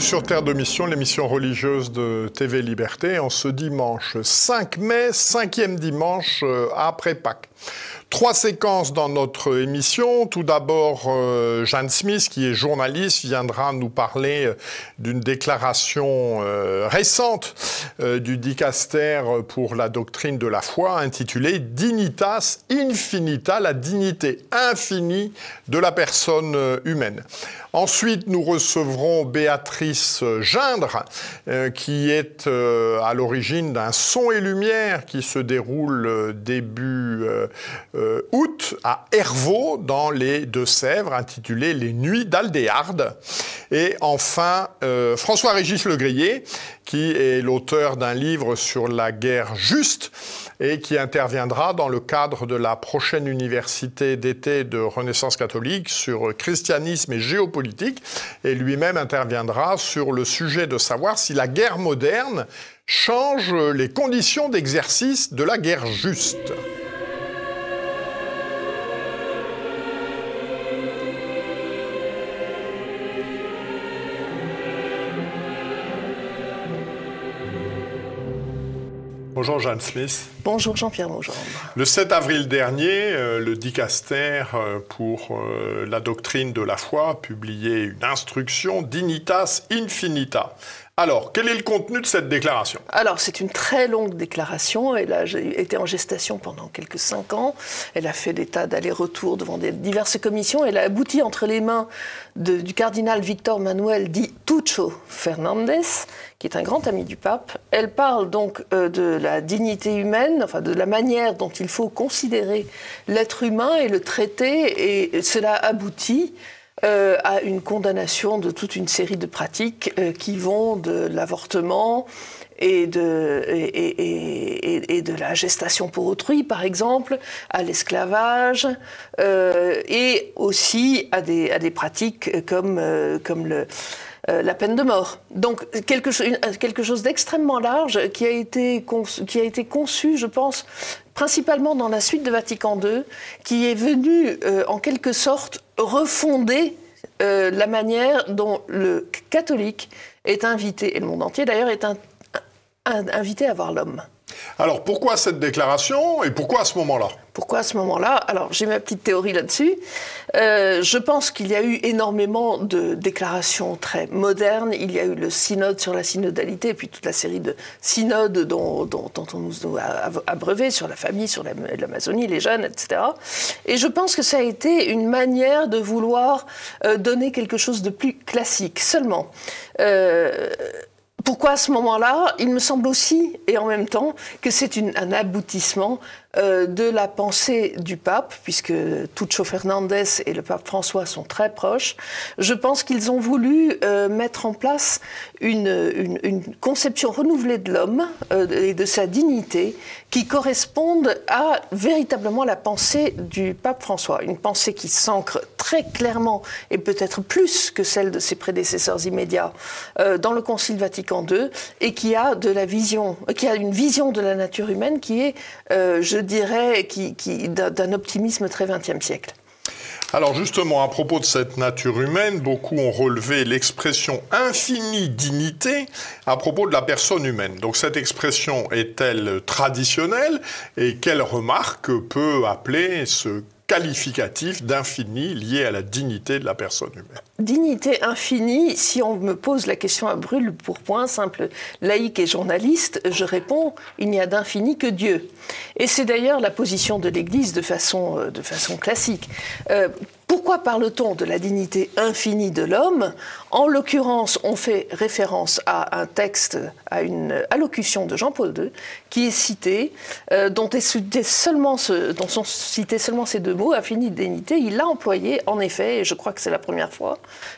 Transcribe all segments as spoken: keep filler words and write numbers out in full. Bienvenue sur Terre de Mission, l'émission religieuse de T V Liberté, en ce dimanche cinq mai, cinquième dimanche après Pâques. Trois séquences dans notre émission. Tout d'abord, euh, Jeanne Smits, qui est journaliste, viendra nous parler euh, d'une déclaration euh, récente euh, du dicastère pour la doctrine de la foi, intitulée Dignitas infinita, la dignité infinie de la personne humaine. Ensuite, nous recevrons Béatrice Gindre, euh, qui est euh, à l'origine d'un Son et Lumière qui se déroule euh, début euh, Euh, août à Airvault dans les Deux-Sèvres, intitulé Les Nuits d'Aldéarde. Et enfin, euh, François-Régis Legrier, qui est l'auteur d'un livre sur la guerre juste et qui interviendra dans le cadre de la prochaine université d'été de Renaissance catholique sur christianisme et géopolitique, et lui-même interviendra sur le sujet de savoir si la guerre moderne change les conditions d'exercice de la guerre juste. Bonjour Jeanne Smits. Bonjour Jean-Pierre Mougendre. Le sept avril dernier, le dicastère pour la doctrine de la foi a publié une instruction Dignitas infinita. Alors, quel est le contenu de cette déclaration? Alors, c'est une très longue déclaration. Elle a été en gestation pendant quelques cinq ans. Elle a fait des tas d'allers-retours devant des diverses commissions. Elle a abouti entre les mains de, du cardinal Victor Manuel dit Tucho Fernandez, qui est un grand ami du pape. Elle parle donc euh, de la dignité humaine, enfin de la manière dont il faut considérer l'être humain et le traiter, et cela aboutit Euh, à une condamnation de toute une série de pratiques euh, qui vont de l'avortement et de, et, et, et, et de la gestation pour autrui, par exemple, à l'esclavage, euh, et aussi à des, à des pratiques comme, euh, comme le... Euh, la peine de mort. Donc quelque, cho quelque chose d'extrêmement large qui a été conçu, qui a été conçu, je pense, principalement dans la suite de Vatican deux, qui est venu euh, en quelque sorte refonder euh, la manière dont le catholique est invité, et le monde entier d'ailleurs est un, un, invité à voir l'homme. Alors pourquoi cette déclaration et pourquoi à ce moment-là ? Pourquoi à ce moment-là ? Alors j'ai ma petite théorie là-dessus. Euh, je pense qu'il y a eu énormément de déclarations très modernes. Il y a eu le synode sur la synodalité et puis toute la série de synodes dont, dont, dont on nous a abreuvés sur la famille, sur l'Amazonie, les jeunes, et cetera. Et je pense que ça a été une manière de vouloir euh, donner quelque chose de plus classique. Seulement... Euh, Pourquoi à ce moment-là? Il me semble aussi, et en même temps, que c'est un aboutissement euh, de la pensée du pape, puisque Tucho Fernandez et le pape François sont très proches. Je pense qu'ils ont voulu euh, mettre en place une, une, une conception renouvelée de l'homme euh, et de sa dignité qui corresponde à véritablement la pensée du pape François. Une pensée qui s'ancre très clairement, et peut-être plus que celle de ses prédécesseurs immédiats, euh, dans le Concile Vatican deux, et qui a de la vision, qui a une vision de la nature humaine qui est, euh, je dirais, qui, qui, d'un optimisme très vingtième siècle. Alors justement, à propos de cette nature humaine, beaucoup ont relevé l'expression « infinie dignité » à propos de la personne humaine. Donc cette expression est-elle traditionnelle et quelle remarque peut appeler ce qualificatif d'infini lié à la dignité de la personne humaine? Dignité infinie, si on me pose la question à brûle pour point, simple laïque et journaliste, je réponds, il n'y a d'infini que Dieu. Et c'est d'ailleurs la position de l'Église de façon, de façon classique. Euh, Pourquoi parle-t-on de la dignité infinie de l'homme? En l'occurrence, on fait référence à un texte, à une allocution de Jean Paul deux, qui est citée, euh, dont, est seulement ce, dont sont cités seulement ces deux mots, infinie dignité. Il l'a employé, en effet, et je crois que c'est la première fois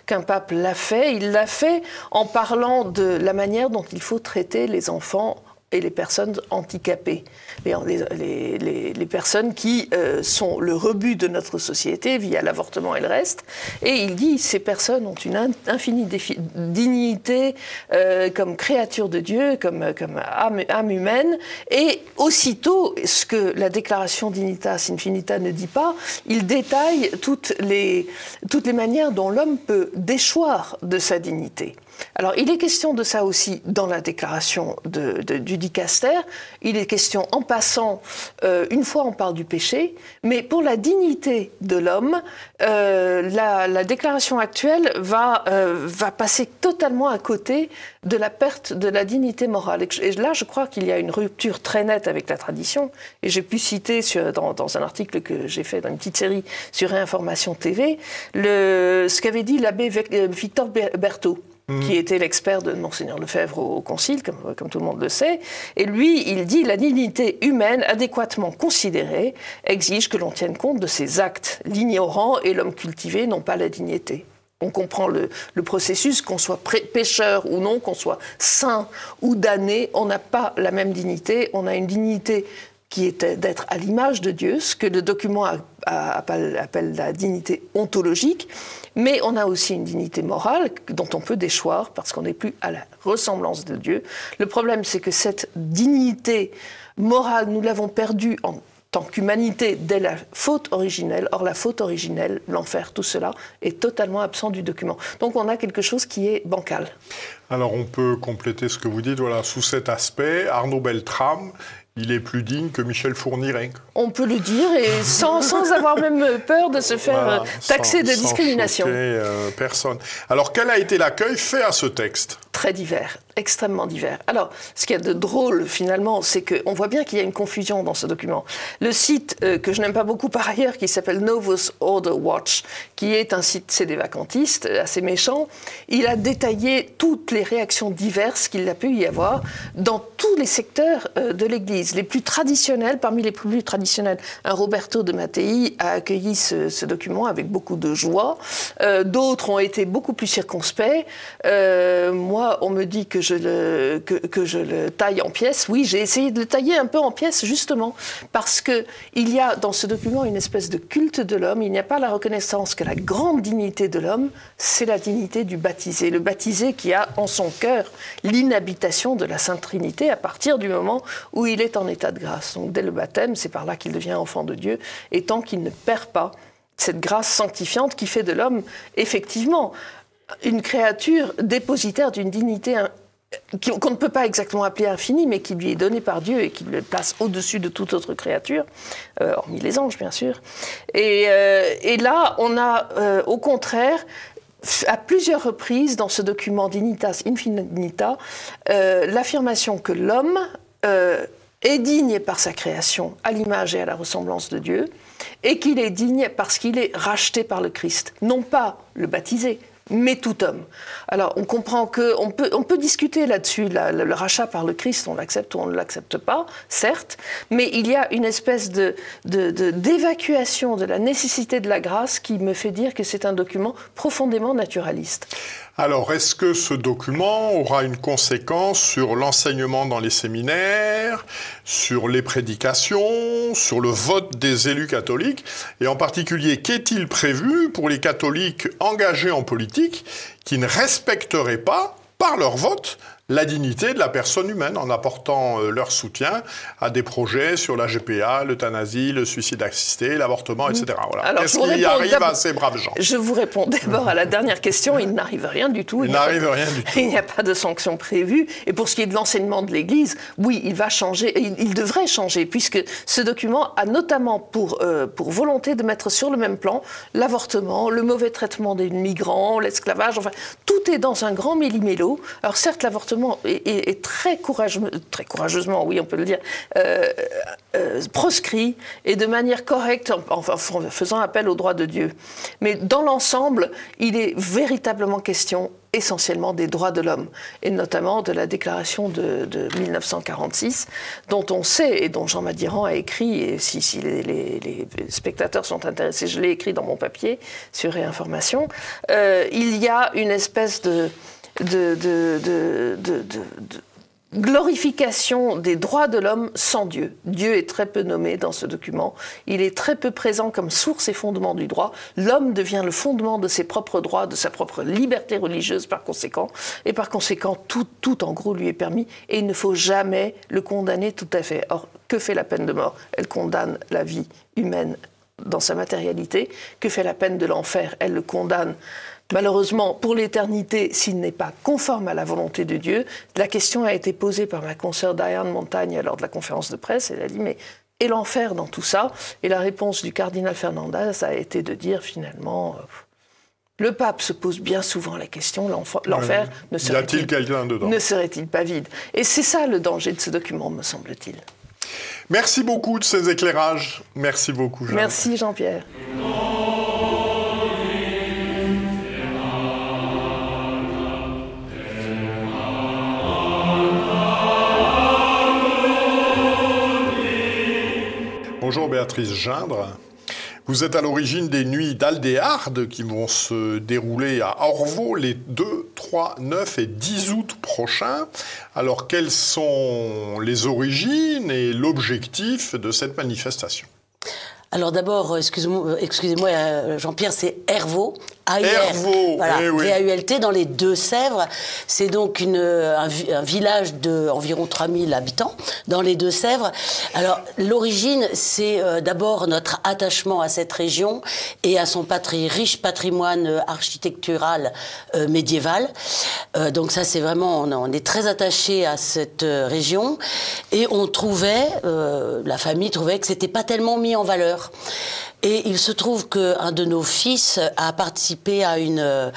qu'un pape l'a fait. Il l'a fait en parlant de la manière dont il faut traiter les enfants et les personnes handicapées, les, les, les, les personnes qui euh, sont le rebut de notre société via l'avortement et le reste. Et il dit, ces personnes ont une infinie dignité euh, comme créature de Dieu, comme, comme âme, âme humaine. Et aussitôt, ce que la déclaration Dignitas Infinita ne dit pas, il détaille toutes les, toutes les manières dont l'homme peut déchoir de sa dignité. Alors il est question de ça aussi dans la déclaration de, de, du dicaster, il est question en passant, euh, une fois on parle du péché, mais pour la dignité de l'homme, euh, la, la déclaration actuelle va, euh, va passer totalement à côté de la perte de la dignité morale. Et là je crois qu'il y a une rupture très nette avec la tradition, et j'ai pu citer sur, dans, dans un article que j'ai fait dans une petite série sur Réinformation T V, le, ce qu'avait dit l'abbé Victor Berthaud, Mmh. qui était l'expert de Monseigneur Lefebvre au, au Concile, comme, comme tout le monde le sait. Et lui, il dit « La dignité humaine adéquatement considérée exige que l'on tienne compte de ses actes. L'ignorant et l'homme cultivé n'ont pas la dignité. » On comprend le, le processus, qu'on soit pécheur ou non, qu'on soit saint ou damné, on n'a pas la même dignité, on a une dignité qui était d'être à l'image de Dieu, ce que le document appelle la dignité ontologique, mais on a aussi une dignité morale dont on peut déchoir parce qu'on n'est plus à la ressemblance de Dieu. Le problème, c'est que cette dignité morale, nous l'avons perdue en tant qu'humanité dès la faute originelle. Or, la faute originelle, l'enfer, tout cela est totalement absent du document. Donc, on a quelque chose qui est bancal. Alors, on peut compléter ce que vous dites. Voilà, sous cet aspect, Arnaud Beltrame, il est plus digne que Michel Fourniret. On peut le dire, et sans, sans avoir même peur de se faire voilà, taxer sans, de discrimination. Sans choquer, euh, personne. Alors, quel a été l'accueil fait à ce texte? Très divers, extrêmement divers. Alors, ce qu'il y a de drôle, finalement, c'est qu'on voit bien qu'il y a une confusion dans ce document. Le site euh, que je n'aime pas beaucoup par ailleurs, qui s'appelle Novus Ordo Watch, qui est un site, c'est des vacantistes, assez méchants, il a détaillé toutes les réactions diverses qu'il a pu y avoir dans tous les secteurs euh, de l'Église. Les plus traditionnels, parmi les plus traditionnels, un Roberto de Mattei a accueilli ce, ce document avec beaucoup de joie. Euh, D'autres ont été beaucoup plus circonspects. Euh, moi, on me dit que je, le, que, que je le taille en pièces. Oui, j'ai essayé de le tailler un peu en pièces, justement, parce qu'il y a dans ce document une espèce de culte de l'homme. Il n'y a pas la reconnaissance que la grande dignité de l'homme, c'est la dignité du baptisé. Le baptisé qui a en son cœur l'inhabitation de la Sainte Trinité à partir du moment où il est en état de grâce. Donc dès le baptême, c'est par là qu'il devient enfant de Dieu, et tant qu'il ne perd pas cette grâce sanctifiante qui fait de l'homme, effectivement, une créature dépositaire d'une dignité qu'on ne peut pas exactement appeler infinie, mais qui lui est donnée par Dieu et qui le place au-dessus de toute autre créature, euh, hormis les anges, bien sûr. Et, euh, et là, on a, euh, au contraire, à plusieurs reprises, dans ce document Dignitas infinita, euh, l'affirmation que l'homme Euh, est digne par sa création, à l'image et à la ressemblance de Dieu, et qu'il est digne parce qu'il est racheté par le Christ, non pas le baptisé, mais tout homme. Alors, on comprend qu'on peut, on peut discuter là-dessus, là, le rachat par le Christ, on l'accepte ou on ne l'accepte pas, certes, mais il y a une espèce de, de, de, d'évacuation de la nécessité de la grâce qui me fait dire que c'est un document profondément naturaliste. Alors, est-ce que ce document aura une conséquence sur l'enseignement dans les séminaires, sur les prédications, sur le vote des élus catholiques? Et en particulier, qu'est-il prévu pour les catholiques engagés en politique qui ne respecteraient pas, par leur vote, la dignité de la personne humaine en apportant leur soutien à des projets sur la G P A, l'euthanasie, le suicide assisté, l'avortement, et cetera. Voilà. Qu'est-ce qui arrive à ces braves gens? Je vous réponds d'abord à la dernière question. Il n'arrive rien du tout. Il, il n'arrive rien du tout. Il n'y a pas de sanctions prévues. Et pour ce qui est de l'enseignement de l'Église, oui, il va changer. Il, il devrait changer, puisque ce document a notamment pour, euh, pour volonté de mettre sur le même plan l'avortement, le mauvais traitement des migrants, l'esclavage. Enfin, tout est dans un grand méli-mélo. Alors certes, l'avortement Et, et, et très, courage, très courageusement, oui, on peut le dire, euh, euh, proscrit et de manière correcte, en, en, en faisant appel au droit de Dieu. Mais dans l'ensemble, il est véritablement question essentiellement des droits de l'homme, et notamment de la déclaration de, de mille neuf cent quarante-six, dont on sait, et dont Jean Madiran a écrit, et si, si les, les, les spectateurs sont intéressés, je l'ai écrit dans mon papier sur Réinformation, euh, il y a une espèce de... De, de, de, de, de glorification des droits de l'homme sans Dieu. Dieu est très peu nommé dans ce document. Il est très peu présent comme source et fondement du droit. L'homme devient le fondement de ses propres droits, de sa propre liberté religieuse par conséquent. Et par conséquent, tout, tout en gros lui est permis. Et il ne faut jamais le condamner tout à fait. Or, que fait la peine de mort? Elle condamne la vie humaine dans sa matérialité. Que fait la peine de l'enfer? Elle le condamne Malheureusement, pour l'éternité, s'il n'est pas conforme à la volonté de Dieu, la question a été posée par ma consoeur Diane Montagne lors de la conférence de presse. Elle a dit, mais et l'enfer dans tout ça? Et la réponse du cardinal Fernandez a été de dire, finalement, euh, le pape se pose bien souvent la question, l'enfer ne serait-il quelqu'un dedans? Ne serait-il pas vide? Et c'est ça le danger de ce document, me semble-t-il. Merci beaucoup de ces éclairages. Merci beaucoup, Jeanne. Merci, Jean-Pierre. Bonjour, Béatrice Gindre. Vous êtes à l'origine des Nuits d'Aldéarde qui vont se dérouler à Orvault les deux, trois, neuf et dix août prochains. Alors, quelles sont les origines et l'objectif de cette manifestation? Alors d'abord, excusez-moi, excusez-moi Jean-Pierre, c'est Airvault, Airvault, voilà, eh oui. V A U L T, dans les Deux-Sèvres. C'est donc une, un, un village d'environ trois mille habitants dans les Deux-Sèvres. Alors l'origine, c'est euh, d'abord notre attachement à cette région et à son patri, riche patrimoine architectural euh, médiéval. Euh, donc ça, c'est vraiment, on, on est très attaché à cette euh, région. Et on trouvait, euh, la famille trouvait que c'était pas tellement mis en valeur. Et il se trouve qu'un de nos fils a participé à, une, euh,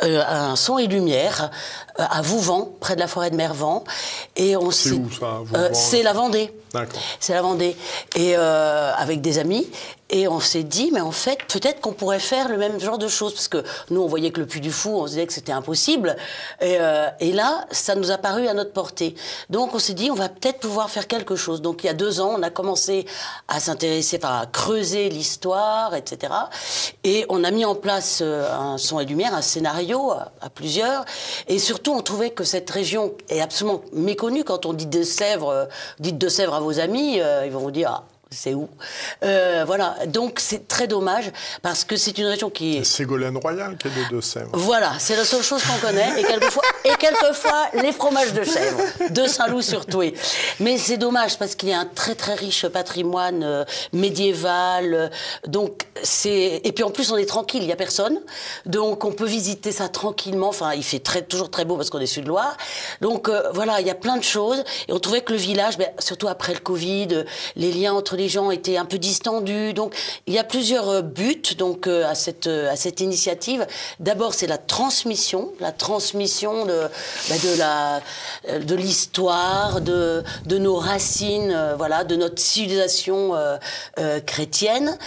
à un son et lumière euh, à Vouvant, près de la forêt de Mervent. Et on c'est où ça, euh, C'est la Vendée. D'accord. C'est la Vendée. Et euh, avec des amis. Et on s'est dit, mais en fait, peut-être qu'on pourrait faire le même genre de choses. Parce que nous, on voyait que le Puy du Fou, on se disait que c'était impossible. Et, euh, et là, ça nous a paru à notre portée. Donc on s'est dit, on va peut-être pouvoir faire quelque chose. Donc il y a deux ans, on a commencé à s'intéresser, enfin, à creuser l'histoire, et cetera. Et on a mis en place un son et lumière, un scénario à, à plusieurs. Et surtout, on trouvait que cette région est absolument méconnue. Quand on dit Deux-Sèvres, dites Deux-Sèvres à vos amis, euh, ils vont vous dire... Ah, c'est où euh, voilà, donc c'est très dommage, parce que c'est une région qui est... Ségolène Royal qui est de Deux-Sèvres. Voilà, c'est la seule chose qu'on connaît, et quelquefois, et quelquefois les fromages de chèvre, de Saint-Loup-sur-Toué. Mais c'est dommage, parce qu'il y a un très très riche patrimoine euh, médiéval, euh, donc c'est... Et puis en plus on est tranquille, il n'y a personne, donc on peut visiter ça tranquillement, enfin il fait très, toujours très beau parce qu'on est sud de Loire, donc euh, voilà, il y a plein de choses, et on trouvait que le village, ben, surtout après le Covid, les liens entre les gens étaient un peu distendus. Donc, il y a plusieurs buts donc, à, cette, à cette initiative. D'abord, c'est la transmission, la transmission de, bah, de, la, de l'histoire, de, de nos racines, euh, voilà, de notre civilisation euh, euh, chrétienne.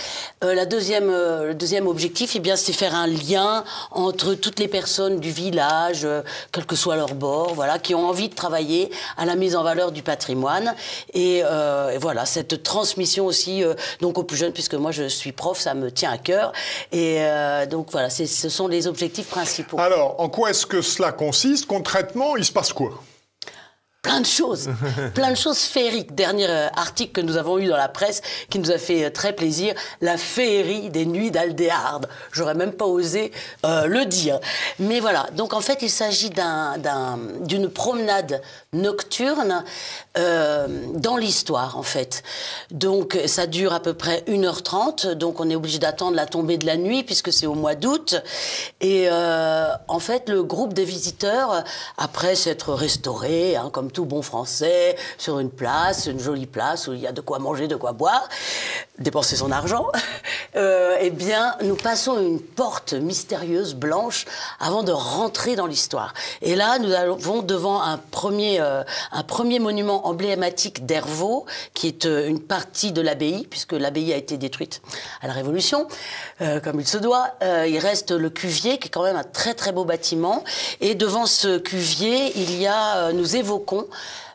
Euh, la deuxième, euh, le deuxième objectif, eh bien, c'est faire un lien entre toutes les personnes du village, euh, quel que soit leur bord, voilà, qui ont envie de travailler à la mise en valeur du patrimoine. Et, euh, et voilà, cette transmission aussi euh, donc aux plus jeunes, puisque moi je suis prof, ça me tient à cœur. Et euh, donc voilà, ce sont les objectifs principaux. Alors, en quoi est-ce que cela consiste concrètement? Il se passe quoi? Plein de choses, plein de choses féeriques. Dernier euh, article que nous avons eu dans la presse qui nous a fait euh, très plaisir, la féerie des Nuits d'Aldéarde. J'aurais même pas osé euh, le dire. Mais voilà, donc en fait il s'agit d'un, d'un, d'une promenade nocturne euh, dans l'histoire en fait. Donc ça dure à peu près une heure trente, donc on est obligé d'attendre la tombée de la nuit puisque c'est au mois d'août. Et euh, en fait le groupe des visiteurs, après s'être restauré, hein, comme tout bon français, sur une place, une jolie place où il y a de quoi manger, de quoi boire, dépenser son argent, euh, eh bien, nous passons une porte mystérieuse, blanche, avant de rentrer dans l'histoire. Et là, nous allons devant un premier, euh, un premier monument emblématique d'Airvault, qui est euh, une partie de l'abbaye, puisque l'abbaye a été détruite à la Révolution, euh, comme il se doit. Euh, il reste le cuvier, qui est quand même un très très beau bâtiment. Et devant ce cuvier, il y a, euh, nous évoquons,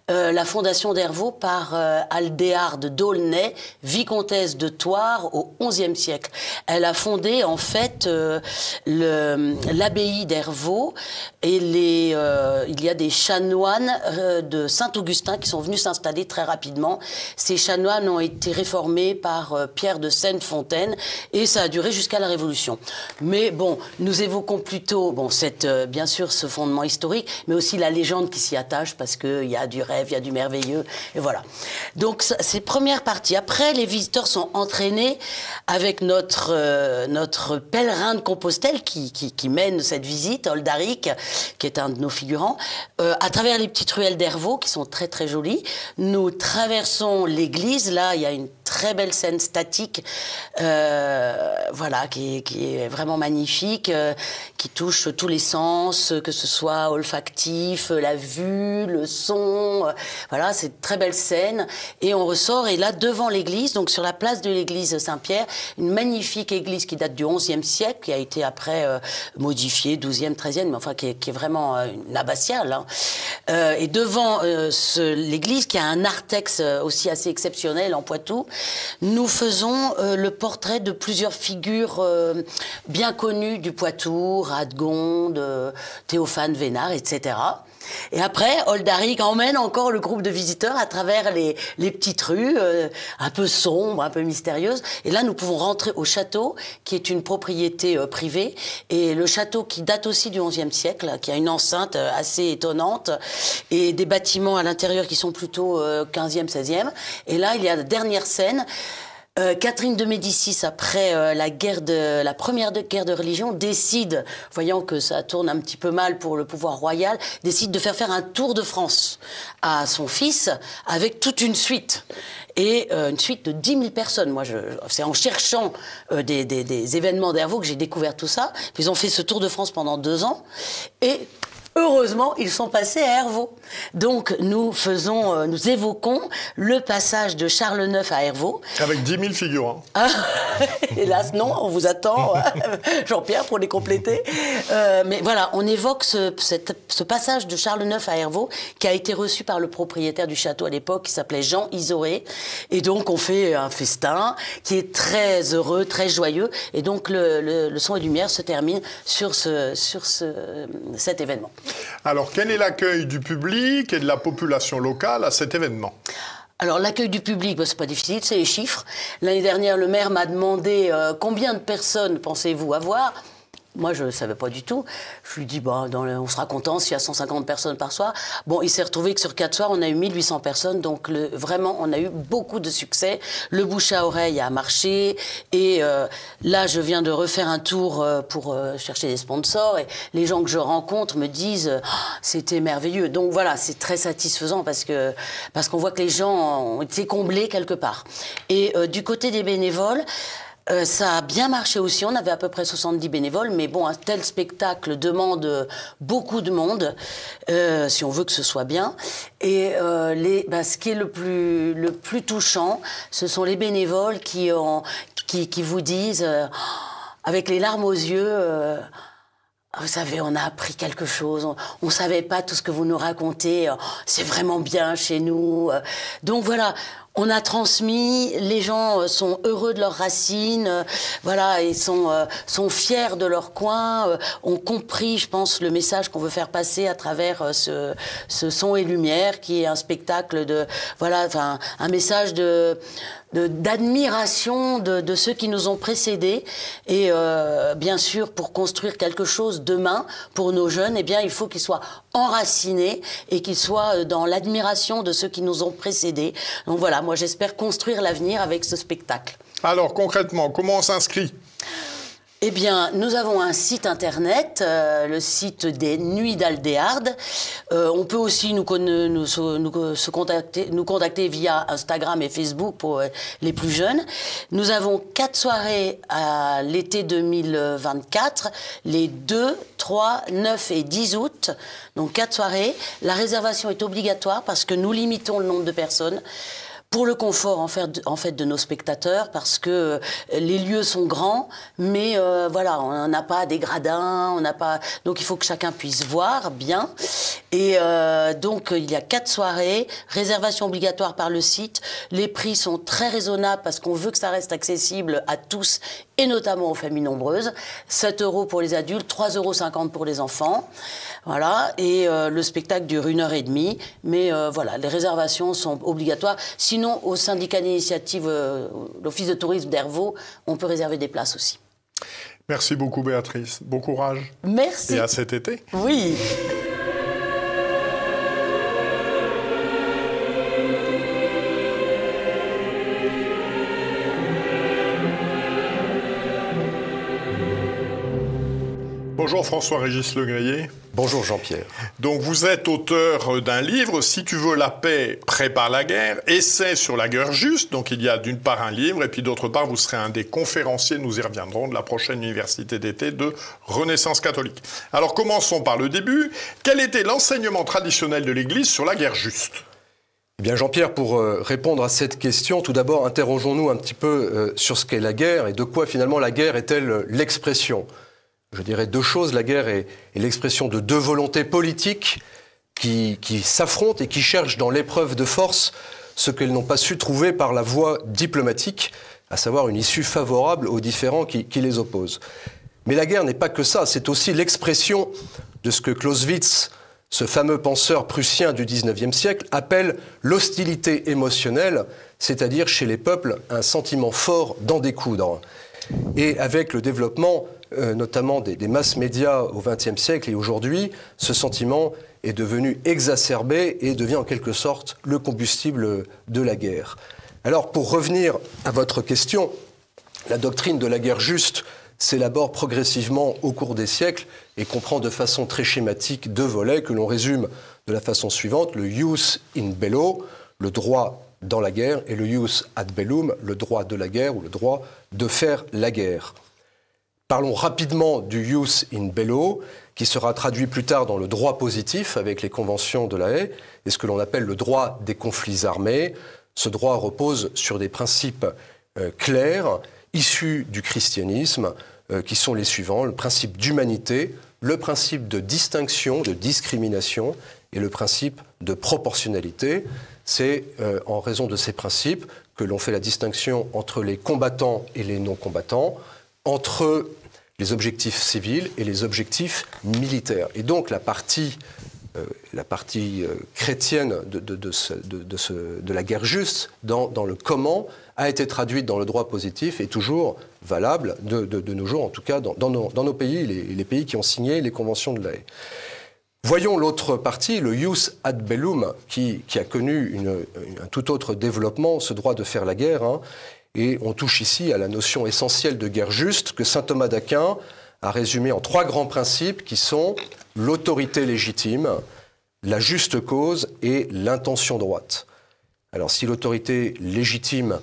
Euh, la fondation d'Airvault par euh, Aldéarde d'Aulnay, vicomtesse de Thouars au onzième siècle. Elle a fondé en fait euh, l'abbaye d'Airvault et les, euh, il y a des chanoines euh, de Saint-Augustin qui sont venus s'installer très rapidement. Ces chanoines ont été réformés par euh, Pierre de Sainte-Fontaine et ça a duré jusqu'à la Révolution. Mais bon, nous évoquons plutôt bon, cette, euh, bien sûr ce fondement historique, mais aussi la légende qui s'y attache parce qu'il y a du rêve, rêves, il y a du merveilleux, et voilà. Donc, c'est première partie. Après, les visiteurs sont entraînés avec notre, euh, notre pèlerin de Compostelle qui, qui, qui mène cette visite, Aldaric, qui est un de nos figurants, euh, à travers les petites ruelles d'Airvault, qui sont très, très jolies. Nous traversons l'église, là, il y a une très belle scène statique, euh, voilà, qui, qui est vraiment magnifique, euh, qui touche tous les sens, que ce soit olfactif, la vue, le son, euh, voilà, c'est une très belle scène. Et on ressort, et là, devant l'église, donc sur la place de l'église Saint-Pierre, une magnifique église qui date du onzième siècle, qui a été après euh, modifiée, douzième, treizième, mais enfin, qui est, qui est vraiment euh, une abbatiale, hein. Euh, et devant euh, l'église, qui a un narthex aussi assez exceptionnel en Poitou, nous faisons euh, le portrait de plusieurs figures euh, bien connues du Poitou, Radgond, euh, Théophane Vénard, et cetera. Et après, Aldaric emmène encore le groupe de visiteurs à travers les, les petites rues, euh, un peu sombres, un peu mystérieuses. Et là, nous pouvons rentrer au château, qui est une propriété euh, privée. Et le château qui date aussi du onzième siècle, qui a une enceinte euh, assez étonnante, et des bâtiments à l'intérieur qui sont plutôt euh, quinzième, seizième. Et là, il y a la dernière scène. Euh, Catherine de Médicis, après euh, la guerre de la première de, guerre de religion, décide, voyant que ça tourne un petit peu mal pour le pouvoir royal, décide de faire faire un tour de France à son fils avec toute une suite. Et euh, une suite de dix mille personnes. Moi, je, je, c'est en cherchant euh, des, des, des événements d'Airvault que j'ai découvert tout ça. Ils ont fait ce tour de France pendant deux ans. Et... heureusement, ils sont passés à Airvault. Donc, nous faisons, euh, nous évoquons le passage de Charles neuf à Airvault. Avec dix mille figurants. Hein. Hélas, non, on vous attend, Jean-Pierre, pour les compléter. Euh, mais voilà, on évoque ce, cette, ce passage de Charles neuf à Airvault qui a été reçu par le propriétaire du château à l'époque, qui s'appelait Jean Isoré. Et donc, on fait un festin qui est très heureux, très joyeux. Et donc, le, le, le son et lumière se termine sur, ce, sur ce, cet événement. Alors, quel est l'accueil du public et de la population locale à cet événement ? Alors, l'accueil du public, bah, c'est pas difficile, c'est les chiffres. L'année dernière, le maire m'a demandé euh, combien de personnes pensez-vous avoir ? Moi, je ne savais pas du tout. Je lui dis, bah, dans le, on sera content s'il y a cent cinquante personnes par soir. Bon, il s'est retrouvé que sur quatre soirs, on a eu mille huit cents personnes. Donc, le, vraiment, on a eu beaucoup de succès. Le bouche à oreille a marché. Et euh, là, je viens de refaire un tour euh, pour euh, chercher des sponsors. Et les gens que je rencontre me disent, euh, oh, c'était merveilleux. Donc, voilà, c'est très satisfaisant parce que, parce qu'on voit que les gens ont été comblés quelque part. Et euh, du côté des bénévoles, Euh, ça a bien marché aussi, on avait à peu près soixante-dix bénévoles, mais bon, un tel spectacle demande beaucoup de monde, euh, si on veut que ce soit bien. Et euh, les, bah, ce qui est le plus, le plus touchant, ce sont les bénévoles qui, ont, qui, qui vous disent, euh, avec les larmes aux yeux... Euh, vous savez, on a appris quelque chose, on ne savait pas tout ce que vous nous racontez, c'est vraiment bien chez nous. Donc voilà, on a transmis, les gens sont heureux de leurs racines, voilà, ils sont, sont fiers de leur coin, ont compris, je pense, le message qu'on veut faire passer à travers ce, ce son et lumière, qui est un spectacle de, voilà, enfin, un message de... d'admiration de, de, de ceux qui nous ont précédés. Et euh, bien sûr, pour construire quelque chose demain pour nos jeunes, eh bien, il faut qu'ils soient enracinés et qu'ils soient dans l'admiration de ceux qui nous ont précédés. Donc voilà, moi j'espère construire l'avenir avec ce spectacle. Alors concrètement, comment on s'inscrit ? Eh bien, nous avons un site internet, euh, le site des Nuits d'Aldéarde. Euh, on peut aussi nous, nous, nous, se contacter, nous contacter via Instagram et Facebook pour euh, les plus jeunes. Nous avons quatre soirées à l'été deux mille vingt-quatre, les deux, trois, neuf et dix août. Donc quatre soirées. La réservation est obligatoire parce que nous limitons le nombre de personnes. Pour le confort en fait, en fait de nos spectateurs, parce que les lieux sont grands, mais euh, voilà, on n'a pas des gradins, on n'a pas, donc il faut que chacun puisse voir bien. Et euh, donc il y a quatre soirées, réservation obligatoire par le site. Les prix sont très raisonnables parce qu'on veut que ça reste accessible à tous et notamment aux familles nombreuses. sept euros pour les adultes, trois euros cinquante pour les enfants. Voilà. Et euh, le spectacle dure une heure et demie, mais euh, voilà, les réservations sont obligatoires. Si Sinon, au syndicat d'initiative, euh, l'Office de tourisme d'Airvault, on peut réserver des places aussi. Merci beaucoup, Béatrice. Bon courage. Merci. Et à cet été. Oui. Bonjour François-Régis Legrier. Bonjour Jean-Pierre. Donc vous êtes auteur d'un livre, Si tu veux la paix, prépare la guerre, essai sur la guerre juste. Donc il y a d'une part un livre et puis d'autre part vous serez un des conférenciers, nous y reviendrons, de la prochaine université d'été de Renaissance catholique. Alors commençons par le début. Quel était l'enseignement traditionnel de l'Église sur la guerre juste ? Eh bien Jean-Pierre, pour répondre à cette question, tout d'abord interrogeons-nous un petit peu sur ce qu'est la guerre et de quoi finalement la guerre est-elle l'expression ? Je dirais deux choses. La guerre est, est l'expression de deux volontés politiques qui, qui s'affrontent et qui cherchent dans l'épreuve de force ce qu'elles n'ont pas su trouver par la voie diplomatique, à savoir une issue favorable aux différents qui, qui les opposent. Mais la guerre n'est pas que ça, c'est aussi l'expression de ce que Clausewitz, ce fameux penseur prussien du dix-neuvième siècle, appelle l'hostilité émotionnelle, c'est-à-dire chez les peuples un sentiment fort d'en découdre. Et avec le développement euh, notamment des, des masses médias au vingtième siècle et aujourd'hui, ce sentiment est devenu exacerbé et devient en quelque sorte le combustible de la guerre. Alors pour revenir à votre question, la doctrine de la guerre juste s'élabore progressivement au cours des siècles et comprend de façon très schématique deux volets que l'on résume de la façon suivante, le jus in bello, le droit dans la guerre, et le jus ad bellum, le droit de la guerre ou le droit de faire la guerre. Parlons rapidement du jus in bello, qui sera traduit plus tard dans le droit positif avec les conventions de La Haye, et ce que l'on appelle le droit des conflits armés. Ce droit repose sur des principes euh, clairs, issus du christianisme, euh, qui sont les suivants, le principe d'humanité, le principe de distinction, de discrimination, et le principe de proportionnalité. C'est euh, en raison de ces principes que l'on fait la distinction entre les combattants et les non-combattants, entre les objectifs civils et les objectifs militaires. Et donc la partie, euh, la partie euh, chrétienne de, de, de, ce, de, de, ce, de la guerre juste, dans, dans le comment, a été traduite dans le droit positif et toujours valable de, de, de nos jours, en tout cas dans, dans, nos, dans nos pays, les, les pays qui ont signé les conventions de La Haye. Voyons l'autre partie, le jus ad bellum, qui, qui a connu une, une, un tout autre développement, ce droit de faire la guerre, hein, et on touche ici à la notion essentielle de guerre juste que saint Thomas d'Aquin a résumé en trois grands principes qui sont l'autorité légitime, la juste cause et l'intention droite. Alors si l'autorité légitime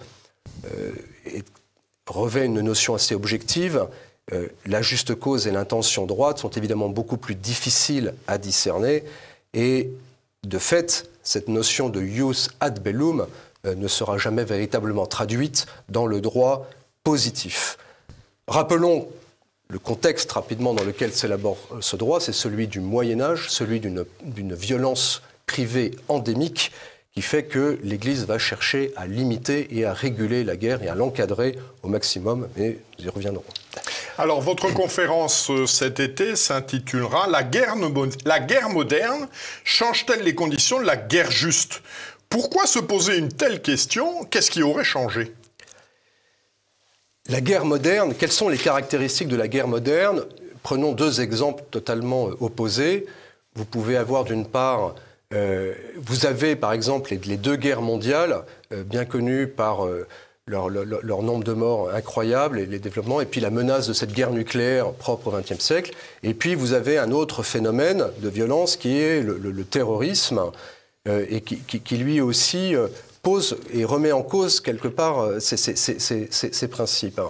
euh, est, revêt une notion assez objective, Euh, la juste cause et l'intention droite sont évidemment beaucoup plus difficiles à discerner et de fait, cette notion de jus ad bellum euh, ne sera jamais véritablement traduite dans le droit positif. Rappelons le contexte rapidement dans lequel s'élabore ce droit, c'est celui du Moyen-Âge, celui d'une violence privée endémique qui fait que l'Église va chercher à limiter et à réguler la guerre et à l'encadrer au maximum, et nous y reviendrons. Alors, votre conférence cet été s'intitulera « La guerre moderne change-t-elle les conditions de la guerre juste ?» Pourquoi se poser une telle question? Qu'est-ce qui aurait changé? La guerre moderne, quelles sont les caractéristiques de la guerre moderne? Prenons deux exemples totalement opposés. Vous pouvez avoir d'une part... Euh, vous avez par exemple les, les deux guerres mondiales, euh, bien connues par... Euh, Leur, leur, leur nombre de morts incroyable et les développements, et puis la menace de cette guerre nucléaire propre au vingtième siècle. Et puis vous avez un autre phénomène de violence qui est le, le, le terrorisme, euh, et qui, qui, qui lui aussi euh, pose et remet en cause quelque part euh, ces, ces, ces, ces, ces, ces principes.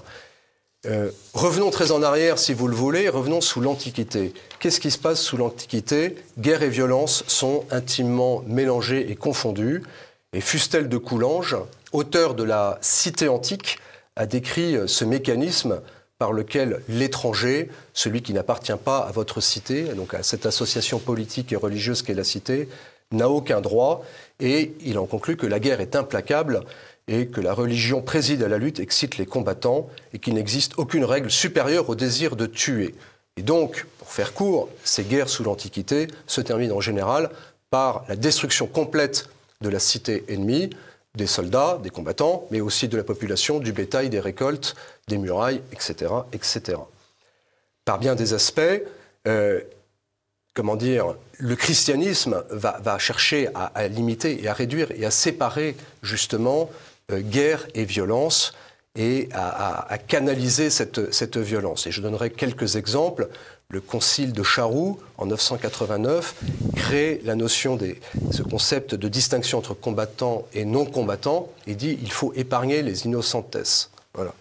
Euh, revenons très en arrière si vous le voulez, revenons sous l'Antiquité. Qu'est-ce qui se passe sous l'Antiquité? Guerre et violence sont intimement mélangées et confondues. Et Fustel de Coulanges, auteur de la Cité antique, a décrit ce mécanisme par lequel l'étranger, celui qui n'appartient pas à votre cité, donc à cette association politique et religieuse qu'est la cité, n'a aucun droit, et il en conclut que la guerre est implacable et que la religion préside à la lutte, excite les combattants, et qu'il n'existe aucune règle supérieure au désir de tuer. Et donc, pour faire court, ces guerres sous l'Antiquité se terminent en général par la destruction complète de la cité ennemie, des soldats, des combattants, mais aussi de la population, du bétail, des récoltes, des murailles, et cetera, et cetera. Par bien des aspects, euh, comment dire, le christianisme va, va chercher à, à limiter et à réduire et à séparer justement euh, guerre et violence et à, à, à canaliser cette, cette violence. Et je donnerai quelques exemples. Le Concile de Charroux, en neuf cent quatre-vingt-neuf, crée la notion des, ce concept de distinction entre combattants et non-combattants et dit il faut épargner les innocentesses. Voilà.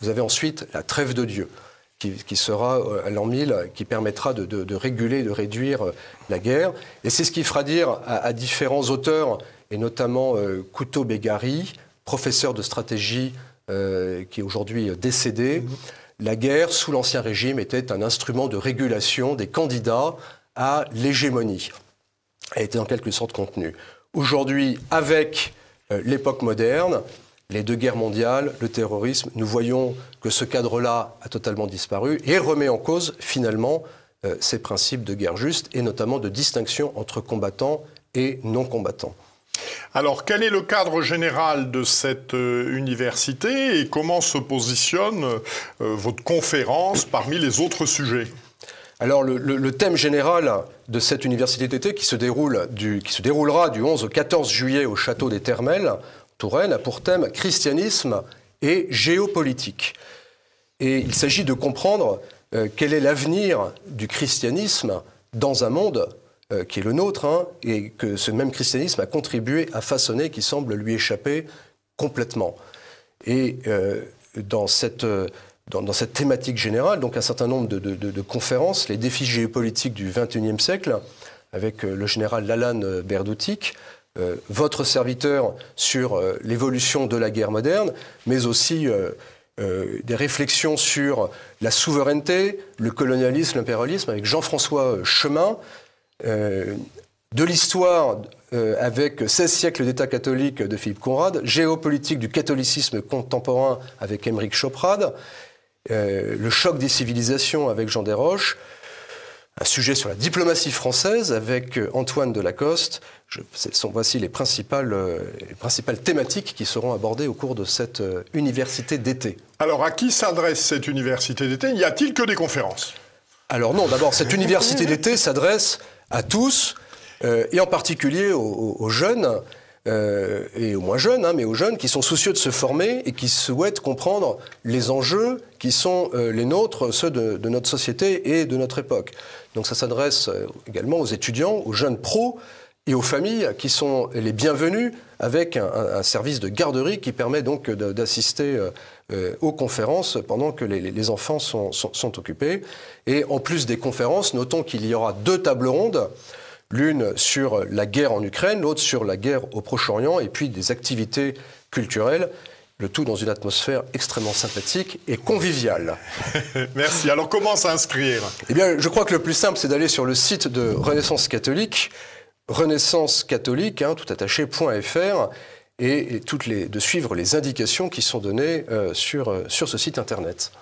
Vous avez ensuite la trêve de Dieu, qui, qui sera à l'an mille, qui permettra de, de, de réguler, de réduire la guerre. Et c'est ce qui fera dire à, à différents auteurs, et notamment euh, Couteau Begari, professeur de stratégie euh, qui est aujourd'hui décédé, mmh. La guerre, sous l'Ancien Régime, était un instrument de régulation des candidats à l'hégémonie. Elle était en quelque sorte contenue. Aujourd'hui, avec euh, l'époque moderne, les deux guerres mondiales, le terrorisme, nous voyons que ce cadre-là a totalement disparu et remet en cause, finalement, euh, ces principes de guerre juste et notamment de distinction entre combattants et non-combattants. Alors, quel est le cadre général de cette euh, université et comment se positionne euh, votre conférence parmi les autres sujets ? Alors, le, le, le thème général de cette université d'été qui se déroule du, qui se déroulera du onze au quatorze juillet au Château des Termelles, Touraine, a pour thème « Christianisme et géopolitique ». Et il s'agit de comprendre euh, quel est l'avenir du christianisme dans un monde euh, qui est le nôtre, hein, et que ce même christianisme a contribué à façonner, qui semble lui échapper complètement. Et euh, dans, cette, euh, dans, dans cette thématique générale, donc un certain nombre de, de, de, de conférences, les défis géopolitiques du vingt et unième siècle, avec euh, le général Lalanne Verdoutic, Euh, votre serviteur sur euh, l'évolution de la guerre moderne, mais aussi euh, euh, des réflexions sur la souveraineté, le colonialisme, l'impérialisme, avec Jean-François Chemin, euh, de l'histoire euh, avec seize siècles d'État catholique de Philippe Conrad, géopolitique du catholicisme contemporain avec Aymeric Choprade, euh, le choc des civilisations avec Jean Desroches, un sujet sur la diplomatie française avec Antoine de Lacoste. Je, sont, voici les principales, les principales thématiques qui seront abordées au cours de cette université d'été. Alors, à qui s'adresse cette université d'été? N'y a-t-il que des conférences? Alors non, d'abord, cette université d'été s'adresse à tous, euh, et en particulier aux, aux jeunes, euh, et aux moins jeunes, hein, mais aux jeunes qui sont soucieux de se former et qui souhaitent comprendre les enjeux qui sont euh, les nôtres, ceux de, de notre société et de notre époque. Donc ça s'adresse également aux étudiants, aux jeunes pros et aux familles qui sont les bienvenus avec un, un service de garderie qui permet donc d'assister euh, aux conférences pendant que les, les enfants sont, sont, sont occupés. Et en plus des conférences, notons qu'il y aura deux tables rondes, l'une sur la guerre en Ukraine, l'autre sur la guerre au Proche-Orient, et puis des activités culturelles. Le tout dans une atmosphère extrêmement sympathique et conviviale. Merci. Alors comment s'inscrire? Eh bien, je crois que le plus simple, c'est d'aller sur le site de Renaissance catholique, Renaissance catholique, hein, tout attaché.fr, et, et toutes les, de suivre les indications qui sont données euh, sur, euh, sur ce site internet.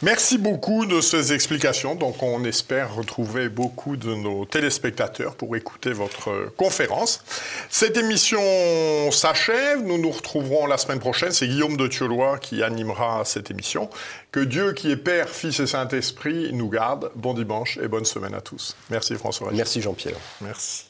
Merci beaucoup de ces explications. Donc, on espère retrouver beaucoup de nos téléspectateurs pour écouter votre conférence. Cette émission s'achève. Nous nous retrouverons la semaine prochaine. C'est Guillaume de Thiollois qui animera cette émission. Que Dieu, qui est Père, Fils et Saint-Esprit, nous garde. Bon dimanche et bonne semaine à tous. Merci François-Régis. Merci Jean-Pierre. Merci.